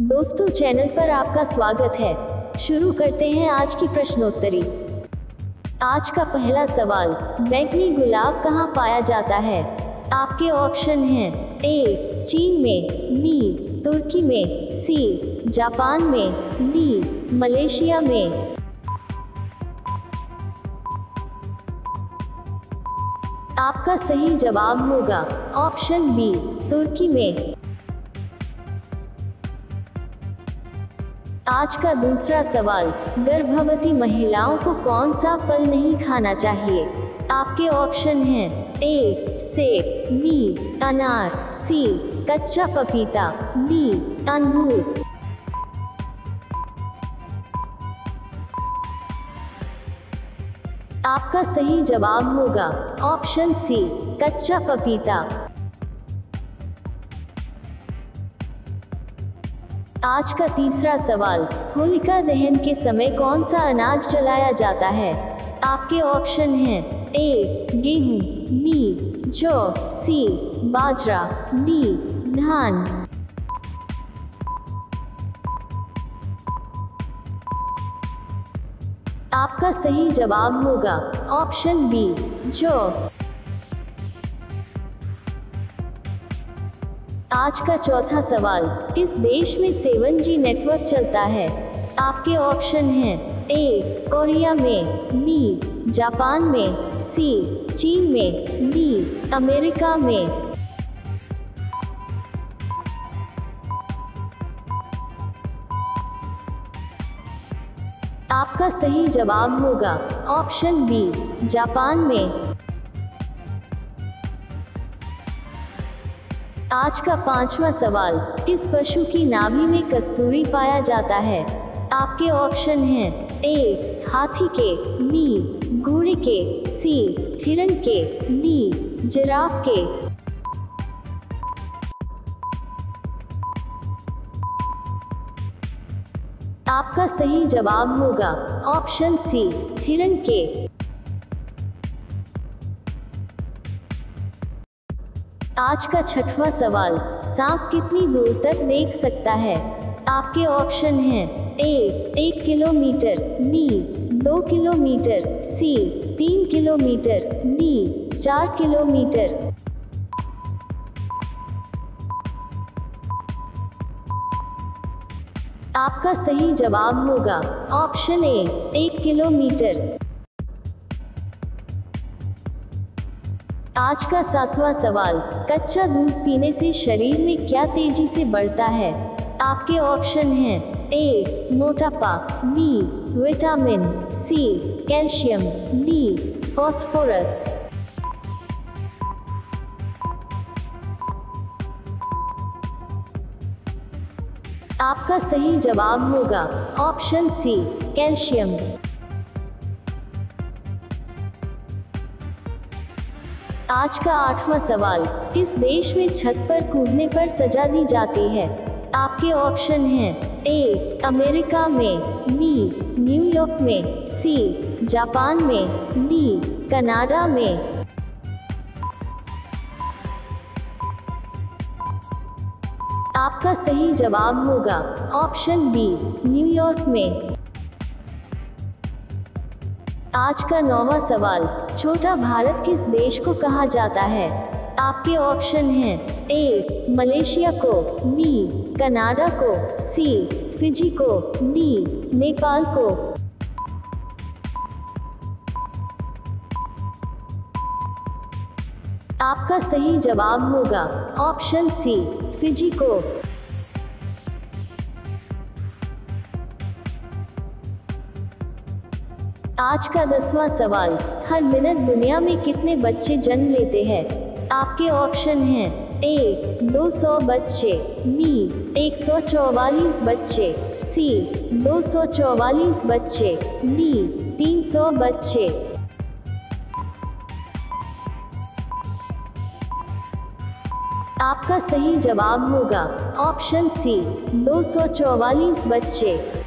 दोस्तों चैनल पर आपका स्वागत है। शुरू करते हैं आज की प्रश्नोत्तरी। आज का पहला सवाल, बैंगनी गुलाब कहाँ पाया जाता है? आपके ऑप्शन हैं ए चीन में, बी तुर्की में, सी जापान में, डी मलेशिया में। आपका सही जवाब होगा ऑप्शन बी तुर्की में। आज का दूसरा सवाल, गर्भवती महिलाओं को कौन सा फल नहीं खाना चाहिए? आपके ऑप्शन हैं ए सेब, बी अनार, सी कच्चा पपीता, डी अंगूर। आपका सही जवाब होगा ऑप्शन सी कच्चा पपीता। आज का तीसरा सवाल, होलिका दहन के समय कौन सा अनाज जलाया जाता है? आपके ऑप्शन हैं ए गेहूं, बी जौ, सी बाजरा, डी धान। आपका सही जवाब होगा ऑप्शन बी जौ। आज का चौथा सवाल, किस देश में 7G नेटवर्क चलता है? आपके ऑप्शन हैं ए कोरिया में, बी जापान में, सी चीन में, डी अमेरिका में। आपका सही जवाब होगा ऑप्शन बी जापान में। आज का पांचवा सवाल, किस पशु की नाभि में कस्तूरी पाया जाता है? आपके ऑप्शन हैं ए हाथी के, बी घोड़े के, सी हिरण के, डी जिराफ के। आपका सही जवाब होगा ऑप्शन सी हिरण के। आज का छठवां सवाल, सांप कितनी दूर तक देख सकता है? आपके ऑप्शन हैं A 1 kilometre, B 2 kilometre, C 3 kilometre, D 4 kilometre. आपका सही जवाब होगा ऑप्शन ए 1 किलोमीटर। आज का सातवां सवाल, कच्चा दूध पीने से शरीर में क्या तेजी से बढ़ता है? आपके ऑप्शन हैं ए मोटापा, B vitamin, C calcium, D phosphorus. आपका सही जवाब होगा ऑप्शन सी कैल्शियम। आज का आठवां सवाल, किस देश में छत पर कूदने पर सजा दी जाती है? आपके ऑप्शन हैं ए अमेरिका में, बी न्यूयॉर्क में, सी जापान में, डी कनाडा में। आपका सही जवाब होगा ऑप्शन बी न्यूयॉर्क में। आज का नौवां सवाल, छोटा भारत किस देश को कहा जाता है? आपके ऑप्शन हैं ए मलेशिया को, बी कनाडा को, सी फिजी को, डी नेपाल को। आपका सही जवाब होगा ऑप्शन सी फिजी को। आज का 10वां सवाल, हर मिनट दुनिया में कितने बच्चे जन्म लेते हैं? आपके ऑप्शन हैं ए 200 बच्चे, बी 144 बच्चे, सी 244 बच्चे, डी 300 बच्चे। आपका सही जवाब होगा ऑप्शन सी 244 बच्चे।